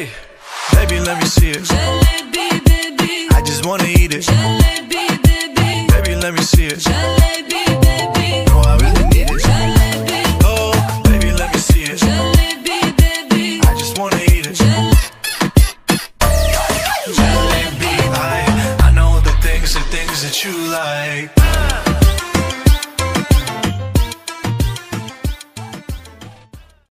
Hey, baby, let me see it. Jalebi baby, I just wanna eat it. Jalebi baby, baby, let me see it. Jalebi baby, no, I really need it. Jalebi, oh, baby, let me see it. Jalebi baby, I just wanna eat it. Jalebi, I know the things that you like.